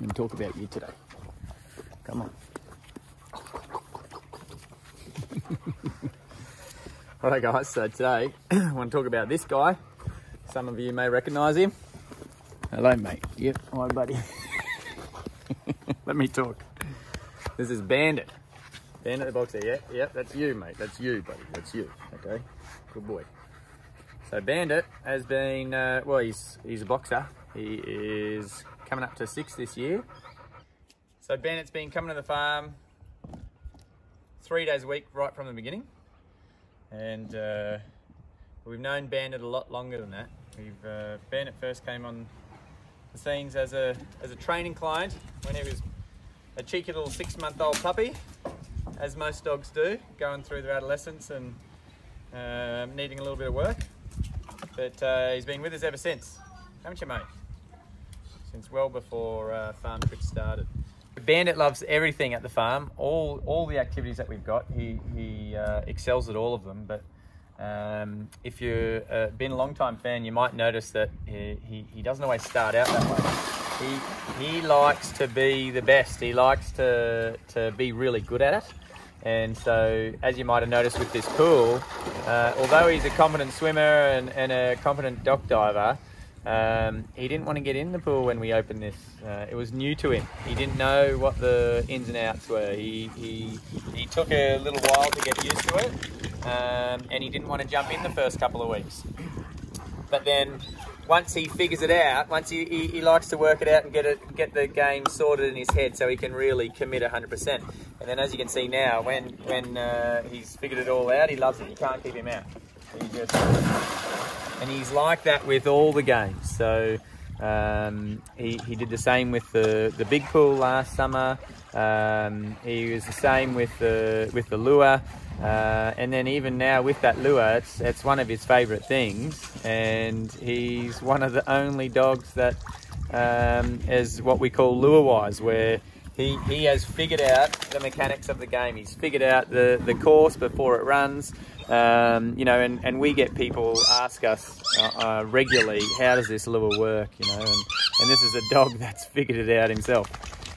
and talk about you today. Come on. Alright guys, so today I want to talk about this guy. Some of you may recognise him. Hello mate. Yep, hi buddy. Let me talk. This is Bandit. Bandit the boxer, yeah? Yep, that's you mate. That's you buddy. That's you. Okay, good boy. So Bandit has been, well he's a boxer. He is coming up to 6 this year. So Bandit's been coming to the farm 3 days a week right from the beginning. And we've known Bandit a lot longer than that. Bandit first came on the scenes as a training client when he was a cheeky little 6-month-old puppy, as most dogs do, going through their adolescence and needing a little bit of work. But he's been with us ever since, haven't you mate? Since well before farm trips started. Bandit loves everything at the farm, all the activities that we've got. He excels at all of them, but if you've been a long time fan, you might notice that he doesn't always start out that way. He likes to be the best. He likes to be really good at it. And so, as you might have noticed with this pool, although he's a competent swimmer and a competent dock diver, he didn't want to get in the pool when we opened this. It was new to him. He didn't know what the ins and outs were. He took a little while to get used to it, and he didn't want to jump in the first couple of weeks. But then once he figures it out, once he likes to work it out and get the game sorted in his head so he can really commit 100%. And then as you can see now, when he's figured it all out, he loves it. You can't keep him out. He just... And he's like that with all the games. So he did the same with the big pool last summer. He was the same with the lure. And then even now with that lure, it's one of his favourite things. And he's one of the only dogs that is what we call lure-wise, where he has figured out the mechanics of the game. He's figured out the course before it runs. You know, and we get people ask us regularly, how does this lure work, you know, and this is a dog that's figured it out himself.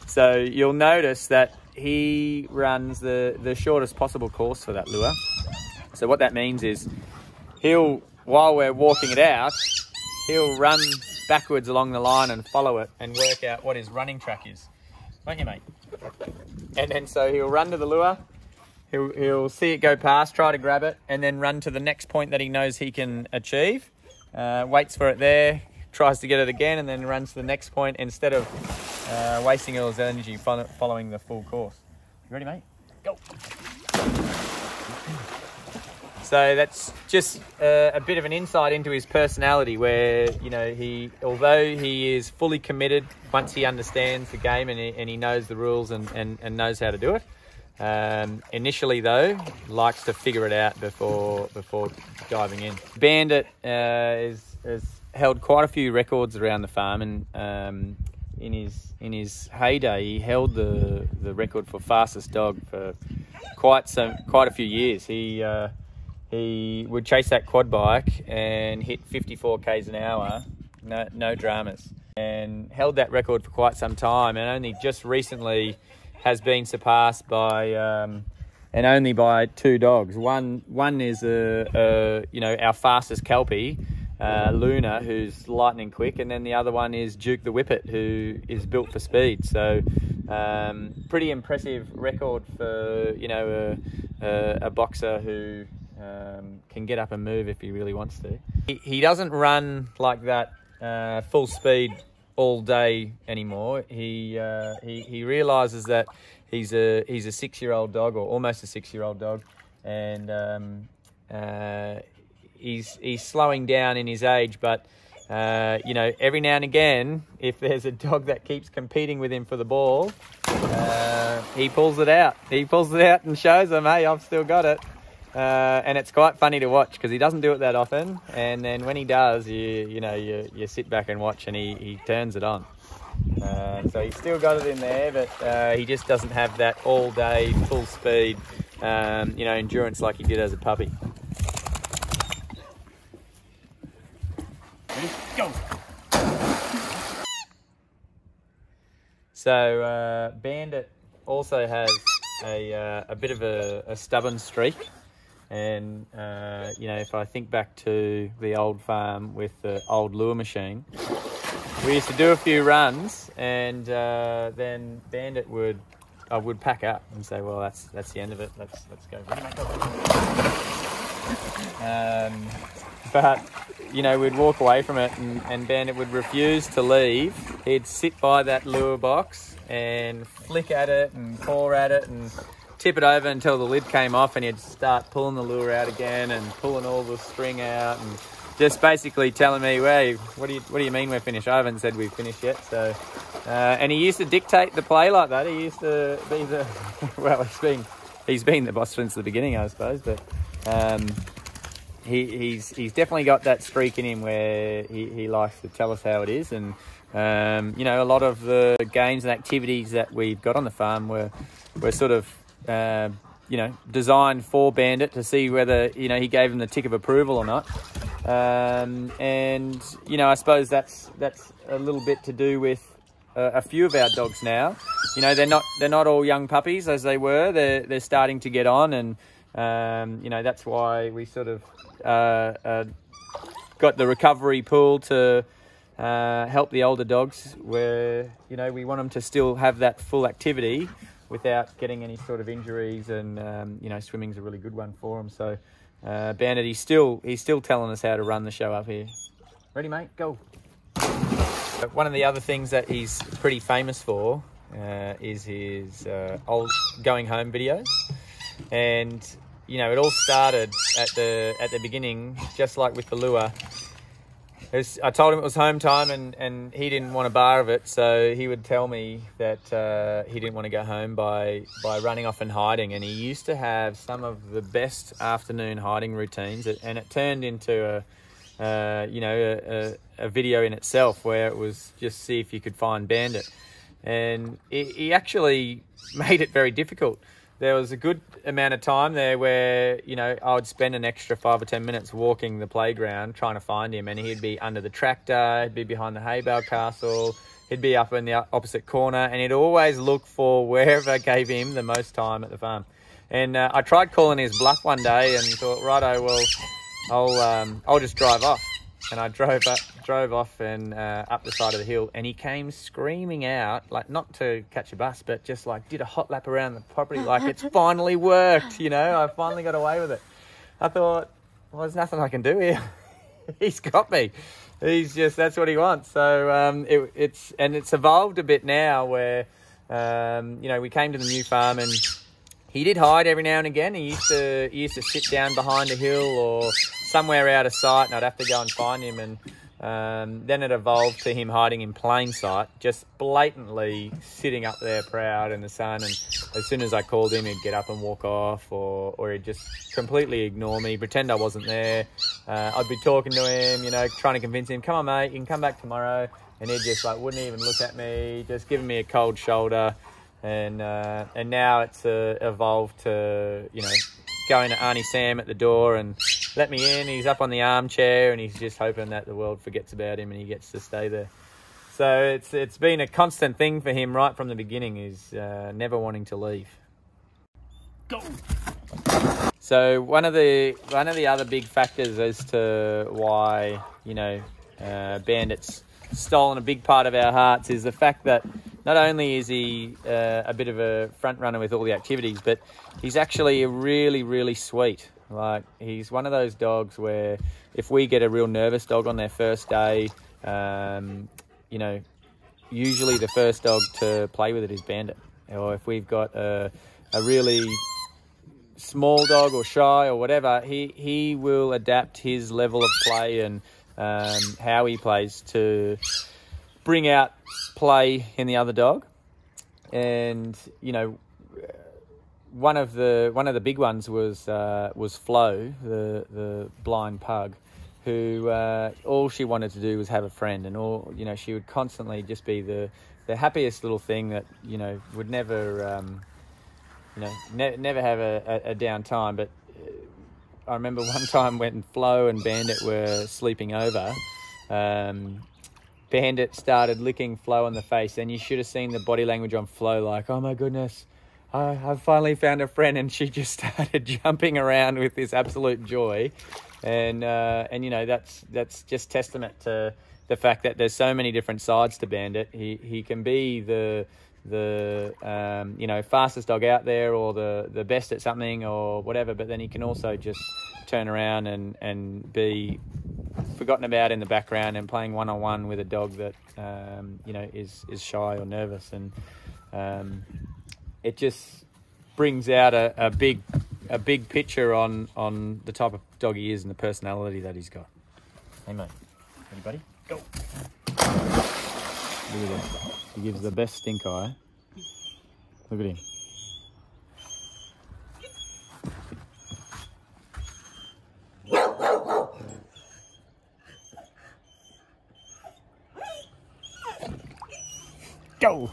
So you'll notice that he runs the shortest possible course for that lure. So what that means is he'll, while we're walking it out, he'll run backwards along the line and follow it and work out what his running track is. Won't you, mate? And then so he'll run to the lure. He'll see it go past, try to grab it, and then run to the next point that he knows he can achieve. Waits for it there, tries to get it again, and then runs to the next point instead of wasting all his energy following the full course. You ready, mate? Go! So that's just a bit of an insight into his personality where, you know, although he is fully committed once he understands the game and he knows the rules and knows how to do it, initially though, likes to figure it out before diving in. Bandit has held quite a few records around the farm, and in his heyday, he held the record for fastest dog for quite a few years. He would chase that quad bike and hit 54 km/h, no dramas, and held that record for quite some time, and only just recently has been surpassed by and only by 2 dogs. One is you know, our fastest Kelpie, Luna, who's lightning quick, and then the other one is Duke the Whippet, who is built for speed. So pretty impressive record for, you know, a boxer who can get up and move if he really wants to. He doesn't run like that full speed all day anymore. He realizes that he's a 6-year-old dog, or almost a 6-year-old dog, and he's slowing down in his age. But you know, every now and again, if there's a dog that keeps competing with him for the ball, he pulls it out. He pulls it out and shows them, hey, I've still got it. And it's quite funny to watch because he doesn't do it that often, and then when he does, you sit back and watch, and he turns it on. So he's still got it in there, but he just doesn't have that all day full speed, you know, endurance like he did as a puppy. Ready? Go! So Bandit also has a bit of a stubborn streak, and you know, if I think back to the old farm with the old lure machine, we used to do a few runs, and then Bandit would pack up and say, "Well, that's the end of it. Let's go." But you know, we'd walk away from it, and Bandit would refuse to leave. He'd sit by that lure box and flick at it and paw at it and tip it over until the lid came off, and he'd start pulling the lure out again and pulling all the string out, and just basically telling me, "Well, what do you mean we're finished? I haven't said we've finished yet." So, and he used to dictate the play like that. He used to be the well, he's been the boss since the beginning, I suppose, but. He's definitely got that streak in him where he likes to tell us how it is, and you know, a lot of the games and activities that we've got on the farm were sort of you know, designed for Bandit to see whether, you know, he gave him the tick of approval or not. And you know, I suppose that's a little bit to do with a few of our dogs now. You know, they're not all young puppies as they were. They're starting to get on, and you know, that's why we sort of got the recovery pool to help the older dogs, where, you know, we want them to still have that full activity without getting any sort of injuries, and you know, swimming's a really good one for them. So Bandit, he's still telling us how to run the show up here. Ready, mate? Go. One of the other things that he's pretty famous for is his old going home videos. And you know, it all started at the beginning, just like with the lure. I told him it was home time, and he didn't want a bar of it, so he would tell me that he didn't want to go home by running off and hiding. And he used to have some of the best afternoon hiding routines, and it turned into a video in itself, where it was just see if you could find Bandit, and he actually made it very difficult. There was a good amount of time there where, you know, I would spend an extra 5 or 10 minutes walking the playground trying to find him, and he'd be under the tractor, he'd be behind the hay bale castle, he'd be up in the opposite corner, and he'd always look for wherever gave him the most time at the farm. And I tried calling his bluff one day and thought, righto, well, I'll just drive off. And I drove off and up the side of the hill, and he came screaming out, like, not to catch a bus, but just like did a hot lap around the property, like it's finally worked, you know, I finally got away with it. I thought, well, there's nothing I can do here. He's got me. He's just, that's what he wants. So it's evolved a bit now where, you know, we came to the new farm, and he did hide every now and again. He used to sit down behind a hill or somewhere out of sight, and I'd have to go and find him. And then it evolved to him hiding in plain sight, just blatantly sitting up there proud in the sun. And as soon as I called him, he'd get up and walk off, or he'd just completely ignore me, pretend I wasn't there. I'd be talking to him, you know, trying to convince him, come on, mate, you can come back tomorrow. And he'd just like, wouldn't even look at me, just giving me a cold shoulder. And now it's evolved to, you know, going to Auntie Sam at the door and let me in. He's up on the armchair, and he's just hoping that the world forgets about him and he gets to stay there. So it's been a constant thing for him right from the beginning, is never wanting to leave. Go. So one of the other big factors as to why, you know, Bandit's stolen a big part of our hearts is the fact that not only is he a bit of a front runner with all the activities, but he's actually really, really sweet. Like, he's one of those dogs where if we get a real nervous dog on their first day, you know, usually the first dog to play with it is Bandit. Or if we've got a really small dog or shy or whatever, he will adapt his level of play and how he plays to bring out play in the other dog. And you know, one of the big ones was Flo, the blind pug, who all she wanted to do was have a friend, and all, you know, she would constantly just be the happiest little thing that, you know, would never you know, never have a down time. But I remember one time when Flo and Bandit were sleeping over, Bandit started licking Flo on the face, and you should have seen the body language on Flo, like, oh my goodness, I've finally found a friend. And she just started jumping around with this absolute joy. And you know, that's just testament to the fact that there's so many different sides to Bandit. He can be the you know, fastest dog out there, or the best at something or whatever, but then he can also just turn around and be forgotten about in the background and playing one-on-one with a dog that you know, is shy or nervous. And it just brings out a big picture on the type of dog he is and the personality that he's got. Hey mate, anybody go. Look at him. He gives the best stink eye. Look at him. Go!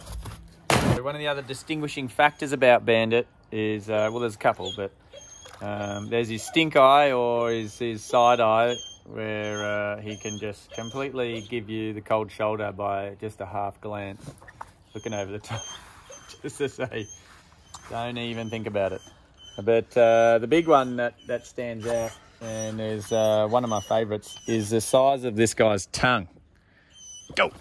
So one of the other distinguishing factors about Bandit is, well, there's a couple, but there's his stink eye, or his side eye, where he can just completely give you the cold shoulder by just a half glance, looking over the top, just to say, don't even think about it. But the big one that stands out, and is one of my favourites, is the size of this guy's tongue. Go!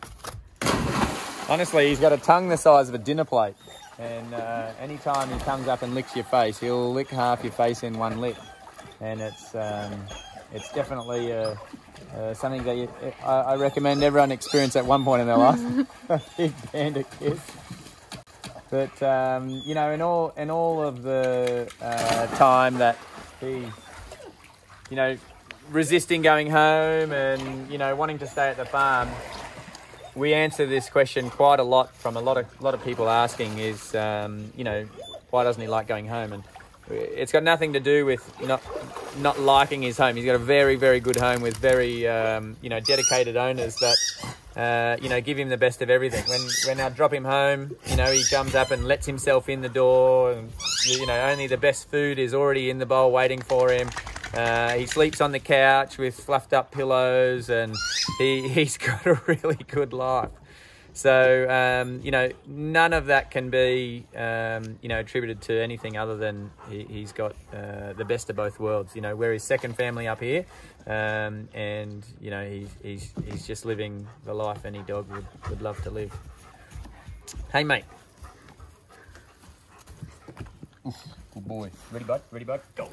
Honestly, he's got a tongue the size of a dinner plate, and anytime he comes up and licks your face, he'll lick half your face in one lick, and it's definitely something that I recommend everyone experience at one point in their life. A big Bandit kiss. But you know, in all of the time that he's, you know, resisting going home and, you know, wanting to stay at the farm, we answer this question quite a lot from a lot of people asking is, you know, why doesn't he like going home? And it's got nothing to do with not liking his home. He's got a very, very good home with very, you know, dedicated owners that, you know, give him the best of everything. When I drop him home, you know, he comes up and lets himself in the door. And, you know, only the best food is already in the bowl waiting for him. He sleeps on the couch with fluffed up pillows, and he's got a really good life. So, you know, none of that can be, you know, attributed to anything other than he's got the best of both worlds. You know, we're his second family up here, and, you know, he's just living the life any dog would love to live. Hey, mate. Oof, good boy. Ready, bud? Ready, bud? Go.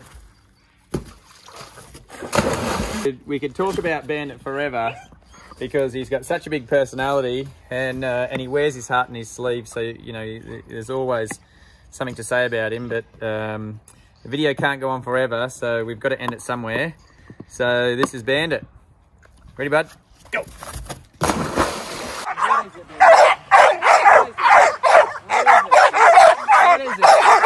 We could talk about Bandit forever, because he's got such a big personality, and he wears his heart in his sleeve. So, you know, there's always something to say about him. But the video can't go on forever, so we've got to end it somewhere. So this is Bandit. Ready, bud? Go! What is it? What is it? What is it? What is it?